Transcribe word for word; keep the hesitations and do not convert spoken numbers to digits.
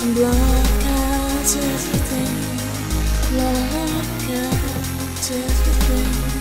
And block out everything, block out everything.